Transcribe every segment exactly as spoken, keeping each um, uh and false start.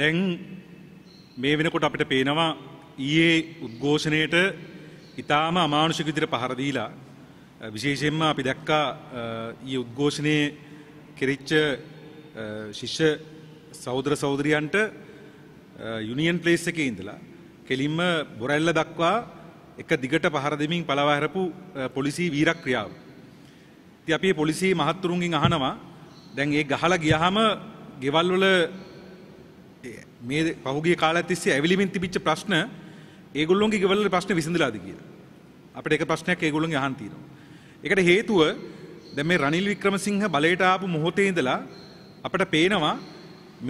දැන් මේ වෙනකොට අපිට පේනවා ඊයේ උද්ඝෝෂණයට ඉතාම අමානුෂික විදිහට පහර දීලා විශේෂයෙන්ම අපි දැක්කා ඊයේ උද්ඝෝෂණයේ කෙරිච්ච ශිෂ්‍ය සහෝදර සහෝදරියන්ට යුනියන් ප්ලේස් එකේ ඉඳලා කෙලින්ම බොරැල්ල දක්වා එක දිගට පහර දෙමින් පළවා හැරපු පොලිසි වීරක්‍රියාව. ඉතින් අපි මේ පොලිසි මහත්තුරුන්ගෙන් අහනවා දැන් ඒ ගහලා ගියාම ගෙවල් වල මේ පහුගිය කාලෙත් ඉස්සේ ඇවිලිමින් තිබිච්ච ප්‍රශ්න ඒගොල්ලෝගේ ගෙවල් වල ප්‍රශ්න විසඳලාද කියලා. අපිට ඒක ප්‍රශ්නයක් ඒගොල්ලෝගෙන් අහන්න තියෙනවා. ඒකට හේතුව දැන් මේ රනිල් වික්‍රමසිංහ බලයට ආපු මොහොතේ ඉඳලා අපිට පේනවා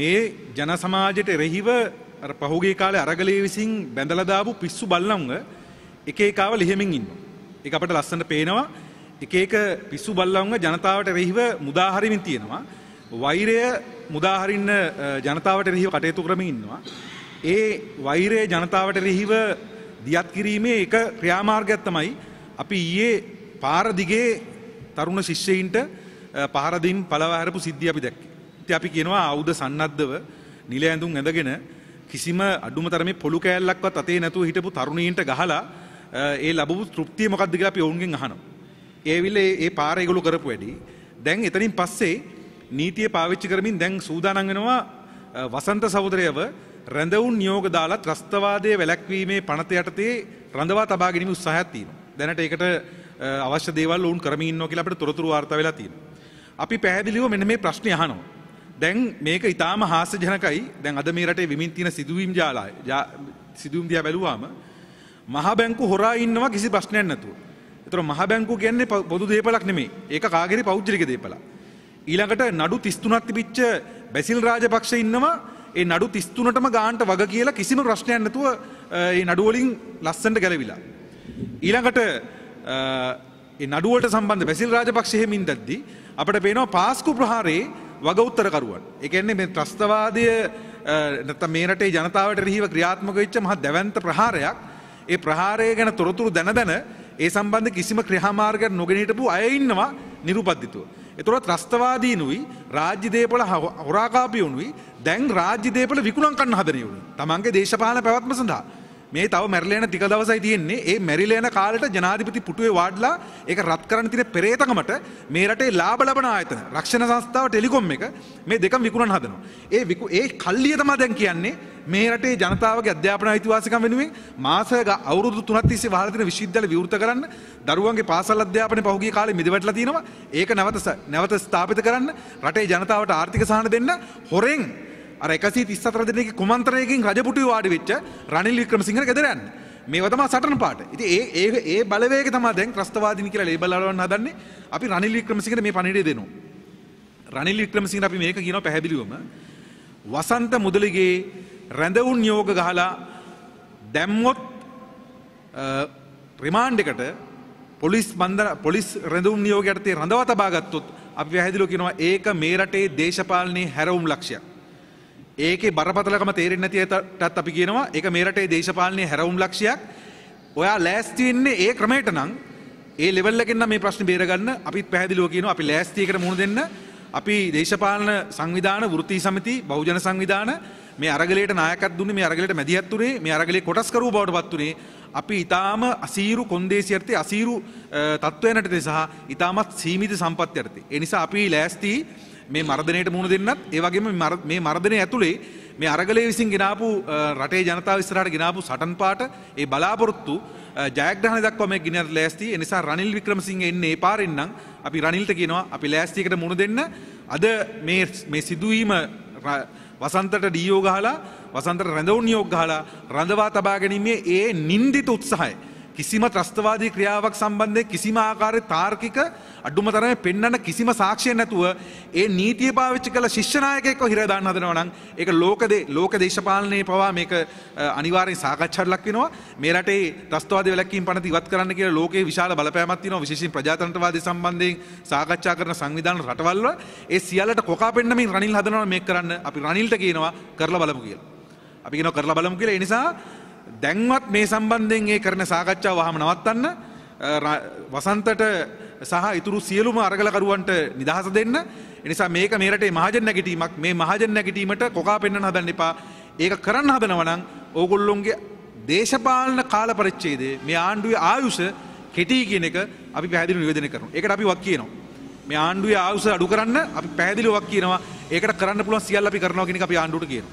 මේ ජන සමාජයට එරෙහිව අර පහුගිය කාලේ අරගලයේ විසින් බැඳලා දාපු පිස්සු බල්ලන්ව එක එකව ලිහෙමින් ඉන්නවා. ඒක අපිට ලස්සනට පේනවා. එක එක පිස්සු බල්ලන්ව ජනතාවට එරෙහිව මුදා හරින්න තියෙනවා. වෛරය මුදාහරින්න ජනතාවට එරෙහිව කටයුතු කරමින් ඉන්නවා. ඒ වෛරය ජනතාවට එරෙහිව දියත් කිරීමේ එක ක්‍රියාමාර්ගයක් තමයි අපි ඊයේ පාර දිගේ තරුණ ශිෂ්‍යයින්ට පහර දින් පළවා හැරපු සිද්ධිය අපි දැක්කේ. ඉතින් අපි කියනවා ආයුධ සන්නද්ධව නිල ඇඳුම් ඇඳගෙන කිසිම අඩුම තරමේ පොළු කෑල්ලක්වත් අතේ නැතුව හිටපු තරුණීන්ට ගහලා ඒ ලැබපු තෘප්තිය මොකක්ද කියලා අපි ඔවුන්ගෙන් අහනවා. ඒවිල ඒ පාර ඒගොල්ලෝ කරපු වැඩි. දැන් එතනින් පස්සේ නීතිය පාවිච්චි කරමින් දැන් සූදානම් වෙනවා වසන්ත සහෝදරයව රැඳවුන් නියෝග දාලා ත්‍රස්තවාදයේ වැළැක්වීමේ පනත යටතේ රඳවා තබා ගැනීම උත්සාහයක් තියෙනවා. දැනට ඒකට අවශ්‍ය දේවල් වුන් කරමින් ඉන්නවා කියලා අපිට තොරතුරු වාර්තා වෙලා තියෙනවා. අපි පැහැදිලිව මෙන්න මේ ප්‍රශ්නේ අහනවා. දැන් මේක ඊටාම හාස්‍යජනකයි. දැන් අද මේ රටේ විමින් තියෙන සිදුවීම් ජාලය සිදුවීම් දිහා බැලුවාම මහ බැංකු හොරා ඉන්නවා කිසි ප්‍රශ්නයක් නැතුව. ඒතර මහ බැංකු කියන්නේ පොදු දේපලක් නෙමෙයි. ඒක කාගේරි පෞද්ගලික දේපලක්. ඊළඟට නඩු තිස් තුනක් තිබිච්ච බැසිල් රාජපක්ෂ ඉන්නවා. ඒ නඩු තිස් තුනටම ගානට වග කියලා කිසිම ප්‍රශ්නයක් නැතුව ඒ නඩුව වලින් ලස්සනට ගැලවිලා. ඊළඟට ඒ නඩුවට සම්බන්ධ බැසිල් රාජපක්ෂ එහෙම ඉඳද්දී අපිට පේනවා පාස්කු ප්‍රහාරයේ වග උත්තර කරුවන්. ඒ කියන්නේ මේ ත්‍රස්තවාදය නැත්නම් මේ රටේ ජනතාවට එරෙහිව ක්‍රියාත්මක වෙච්ච මහා දැවැන්ත ප්‍රහාරයක්. ඒ ප්‍රහාරය ගැන තොරතුරු දැන දැන ඒ සම්බන්ධ කිසිම ක්‍රියාමාර්ගයක් නොගෙන හිටපු අය ඉන්නවා නිරුපද්දිතව. එතකොට ත්‍රස්තවාදීනුයි රාජ්‍ය දේපල හොරාකාපියුනුයි දැන් රාජ්‍ය දේපල විකුණම් කරන්න හදන යුණු. තමන්ගේ දේශපාලන පැවැත්ම සඳහා මේ තව මැරිලා යන ටික දවසයි තියෙන්නේ. ඒ මැරිලා යන කාලෙට ජනාධිපති පුටුවේ වාඩිලා ඒක රත් කරන්න තියෙන පෙරේතකමට මේ රටේ ලාභ ලබන ආයතන, රක්ෂණ සංස්ථාව, ටෙලිකොම් එක මේ දෙකම විකුණන්න හදනවා. ඒ ඒ කල්ලිය තමයි දැන් කියන්නේ මේ රටේ ජනතාවගේ අධ්‍යාපන අයිතිවාසිකම් වෙනුවෙන් මාස අවුරුදු තුනක් තිස්සේ වහලා තියෙන විශ්වවිද්‍යාල විවෘත කරන්න, දරුවන්ගේ පාසල් අධ්‍යාපනය පහුගිය කාලේ මිදවැටලා තියෙනවා. ඒක නැවත නැවත ස්ථාපිත කරන්න, රටේ ජනතාවට ආර්ථික සහන දෙන්න, හොරෙන් අර එකසිය තිස් හතර දෙනෙක්ගේ කුමන්ත්‍රණයකින් රජපුටුවේ වාඩි වෙච්ච රනිල් වික්‍රමසිංහ ගෙදර යන්න. මේවා තමයි සටන පාට. ඉතින් ඒ ඒ ඒ බලවේගය තමයි දැන් ත්‍රස්තවාදීන් කියලා ලේබල් අලවන්න හදන්නේ. අපි රනිල් වික්‍රමසිංහට මේ පණිවිඩය දෙනවා. රනිල් වික්‍රමසිංහට අපි මේක කියනවා පැහැදිලිවම. වසන්ත මුදලිගේ රැඳවුන් නියෝග ගහලා දැම්මොත් රිමාන්ඩ් එකට පොලිස් බන්ධන පොලිස් රැඳවුන් නියෝග යටතේ රඳවා තබා ගත්තොත් අපි පැහැදිලිව කියනවා ඒක මේ රටේ දේශපාලනයේ හැරවුම් ලක්ෂයක්. ඒකේ බරපතලකම තේරෙන්නේ නැති එකටත් අපි කියනවා ඒක මේ රටේ දේශපාලනයේ හැරවුම් ලක්ෂයක්. ඔයා ලෑස්ති වෙන්නේ ඒ ක්‍රමයට නම් ඒ ලෙවල් එකෙන් නම් මේ ප්‍රශ්නේ බේරගන්න අපිත් පැහැදිලිව කියනවා අපි ලෑස්ති එකට මුහුණ දෙන්න. අපි දේශපාලන සංවිධාන, වෘත්තීය සමිති, බහුජන සංවිධාන මේ අරගලයට නායකත්වය දුන්නේ, මේ අරගලයට මැදිහත් වුනේ, මේ අරගලේ කොටස්කරුවෝ බවට පත් වුනේ අපි ඊටාම අසීරු කොන්දේසි යටතේ, අසීරු තත්වයන් යටතේ සහ ඊටාමත් සීමිත සම්පත් යටතේ. ඒ නිසා අපි ලෑස්ති මේ මර්ධනයට මුහුණ දෙන්නත්, ඒ වගේම මේ මර්ධනයේ ඇතුලේ මේ අරගලයේ විසින් ගෙනාපු රටේ ජනතාව ඉස්සරහට ගෙනාපු සටන් පාට, ඒ බලාපොරොත්තු ජයග්‍රහණය දක්වා මේ ගිනියත් ලෑස්ති. ඒ නිසා රනිල් වික්‍රමසිංහ එන්නේ ඒ පාරෙන් නම් අපි රනිල්ට කියනවා අපි ලෑස්ති එකට මුහුණ දෙන්න. අද මේ මේ සිදුවීම වසන්තට ඩීයෝ ගහලා වසන්තට රැඳවුන් නියෝග ගහලා රඳවා තබා ගැනීමේ ඒ නින්දිත උත්සාහය කිසිම ත්‍රස්තවාදී ක්‍රියාවක් සම්බන්ධයෙන් කිසිම ආකාරයේ තාර්කික අඩුම තරමේ පෙන්වන්න කිසිම සාක්ෂියක් නැතුව ඒ නීතිය පාවිච්චි කළ ශිෂ්‍ය නායකයෙක්ව හිර දාන්න හදනවා නම් ඒක ලෝකදේ ලෝක දේශපාලනයේ පවා මේක අනිවාර්යෙන් සාකච්ඡාට ලක් වෙනවා. මේ රටේ ත්‍රස්තවාදී වැළැක්වීම් පනත ඉවත් කරන්න කියලා ලෝකයේ විශාල බලපෑමක් තියෙනවා, විශේෂයෙන් ප්‍රජාතන්ත්‍රවාදී සම්බන්ධයෙන් සාකච්ඡා කරන සංවිධාන රටවල්වල. ඒ සියල්ලට කොකා පෙන්නමින් රනිල් හදනවා මේක කරන්න. අපි රනිල්ට කියනවා කරලා බලමු කියලා. අපි කියනවා කරලා බලමු කියලා. ඒ නිසා දැන්වත් මේ සම්බන්ධයෙන් ඒ කරන සාකච්ඡාව වහම නවත්තන්න, වසන්තට සහ ඉතුරු සියලුම අරගලකරුවන්ට නිදහස දෙන්න. ඒ නිසා මේක මේ රටේ මහජන නැගිටීමක්. මේ මහජන නැගිටීමට කොකා පෙන්වන්න හදන්න එපා. ඒක කරන්න හදනවා නම් ඕගොල්ලොන්ගේ දේශපාලන කාල පරිච්ඡේදයේ මේ ආණ්ඩුවේ ආයුෂ කෙටි කියන එක අපි පැහැදිලිව නිවේදනය කරනවා. ඒකට අපි වක් කියනවා. මේ ආණ්ඩුවේ ආයුෂ අඩු කරන්න අපි පැහැදිලිව වක් කියනවා. ඒකට කරන්න පුළුවන් සියල්ල අපි කරනවා කියන එක අපි ආණ්ඩුවට කියනවා.